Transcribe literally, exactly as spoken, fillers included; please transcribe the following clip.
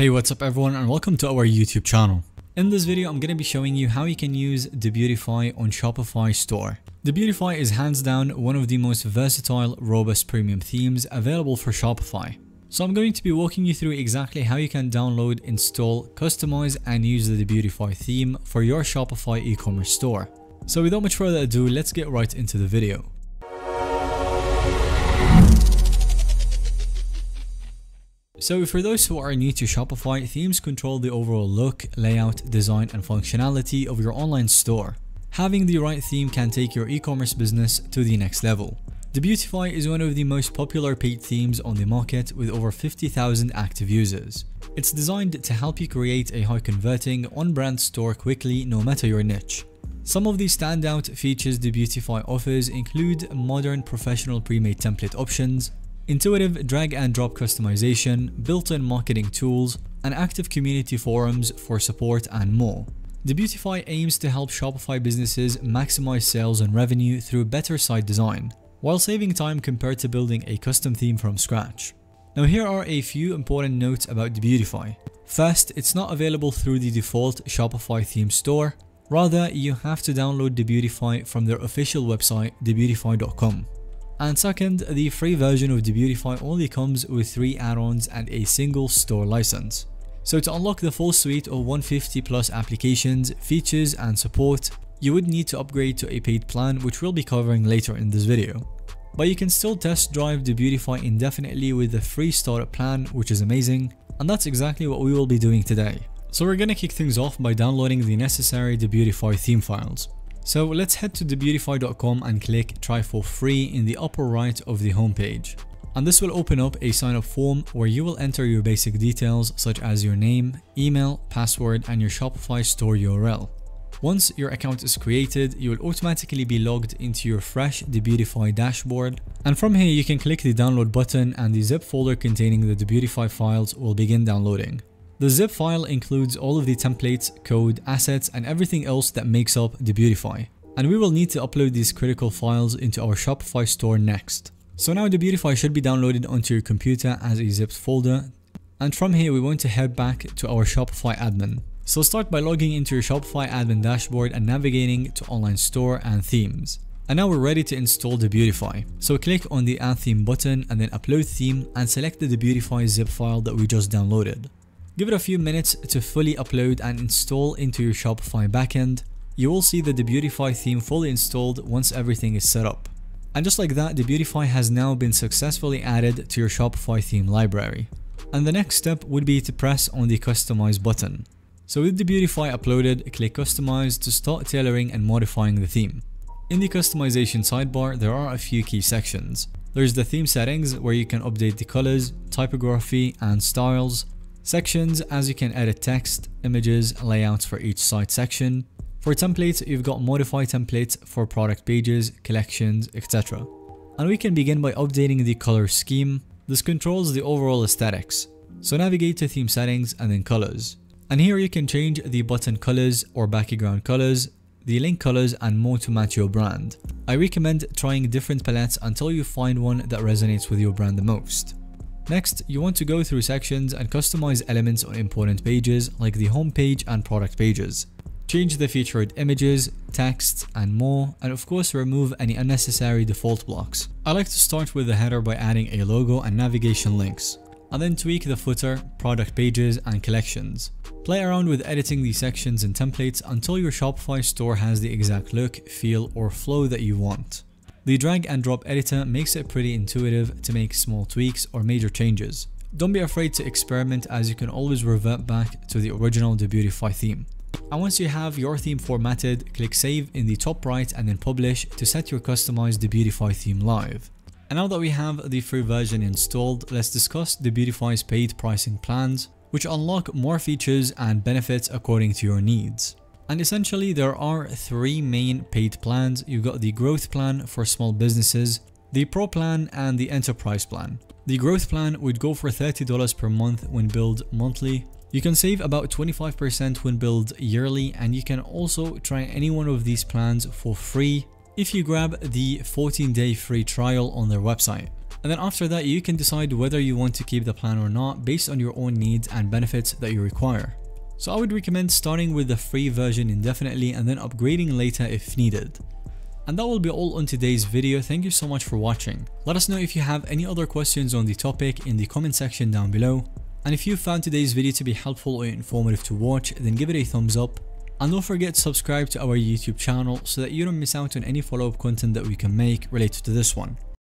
Hey, what's up everyone, and welcome to our YouTube channel. In this video, I'm going to be showing you how you can use Debutify on Shopify store. Debutify is hands down one of the most versatile, robust premium themes available for Shopify. So I'm going to be walking you through exactly how you can download, install, customize, and use the Debutify theme for your Shopify e-commerce store. So without much further ado, let's get right into the video. So for those who are new to Shopify, themes control the overall look, layout, design, and functionality of your online store. Having the right theme can take your e-commerce business to the next level. Debutify is one of the most popular paid themes on the market with over fifty thousand active users. It's designed to help you create a high-converting, on-brand store quickly, no matter your niche. Some of the standout features Debutify offers include modern professional pre-made template options, intuitive drag and drop customization, built-in marketing tools, and active community forums for support and more. Debutify aims to help Shopify businesses maximize sales and revenue through better site design, while saving time compared to building a custom theme from scratch. Now here are a few important notes about Debutify. First, it's not available through the default Shopify theme store. Rather, you have to download Debutify from their official website, debutify dot com. And second, the free version of Debutify only comes with three add-ons and a single store license. So to unlock the full suite of one hundred fifty plus applications, features, and support, you would need to upgrade to a paid plan, which we'll be covering later in this video. But you can still test drive Debutify indefinitely with the free startup plan, which is amazing, and that's exactly what we will be doing today. So we're gonna kick things off by downloading the necessary Debutify theme files. So let's head to debutify dot com and click try for free in the upper right of the homepage. And this will open up a sign up form where you will enter your basic details such as your name, email, password, and your Shopify store U R L. Once your account is created, you will automatically be logged into your fresh Debutify dashboard. And from here, you can click the download button and the zip folder containing the Debutify files will begin downloading. The zip file includes all of the templates, code, assets, and everything else that makes up Debutify. And we will need to upload these critical files into our Shopify store next. So now Debutify should be downloaded onto your computer as a zipped folder. And from here, we want to head back to our Shopify admin. So start by logging into your Shopify admin dashboard and navigating to online store and themes. And now we're ready to install Debutify. So click on the add theme button and then upload theme and select the Debutify zip file that we just downloaded. Give it a few minutes to fully upload and install into your Shopify backend. You will see the Debutify theme fully installed once everything is set up. And just like that, Debutify has now been successfully added to your Shopify theme library. And the next step would be to press on the customize button. So with Debutify uploaded, click customize to start tailoring and modifying the theme. In the customization sidebar, there are a few key sections. There's the theme settings where you can update the colors, typography, and styles. Sections, as you can edit text, images, layouts for each site section. For templates, you've got modify templates for product pages, collections, et cetera. And we can begin by updating the color scheme. This controls the overall aesthetics. So navigate to theme settings and then colors. And here you can change the button colors or background colors, the link colors, and more to match your brand. I recommend trying different palettes until you find one that resonates with your brand the most. Next, you want to go through sections and customize elements on important pages like the homepage and product pages. Change the featured images, text, and more, and of course remove any unnecessary default blocks. I like to start with the header by adding a logo and navigation links, and then tweak the footer, product pages, and collections. Play around with editing the sections and templates until your Shopify store has the exact look, feel, or flow that you want. The drag and drop editor makes it pretty intuitive to make small tweaks or major changes. Don't be afraid to experiment, as you can always revert back to the original Debutify theme. And once you have your theme formatted, click save in the top right and then publish to set your customized Debutify theme live. And now that we have the free version installed, let's discuss Debutify's paid pricing plans, which unlock more features and benefits according to your needs. And essentially, there are three main paid plans. You've got the growth plan for small businesses, the pro plan, and the enterprise plan. The growth plan would go for thirty dollars per month when billed monthly. You can save about twenty-five percent when billed yearly, and you can also try any one of these plans for free if you grab the fourteen day free trial on their website. And then after that, you can decide whether you want to keep the plan or not based on your own needs and benefits that you require. So I would recommend starting with the free version indefinitely and then upgrading later if needed. And that will be all on today's video. Thank you so much for watching. Let us know if you have any other questions on the topic in the comment section down below. And if you found today's video to be helpful or informative to watch, then give it a thumbs up. And don't forget to subscribe to our YouTube channel so that you don't miss out on any follow-up content that we can make related to this one.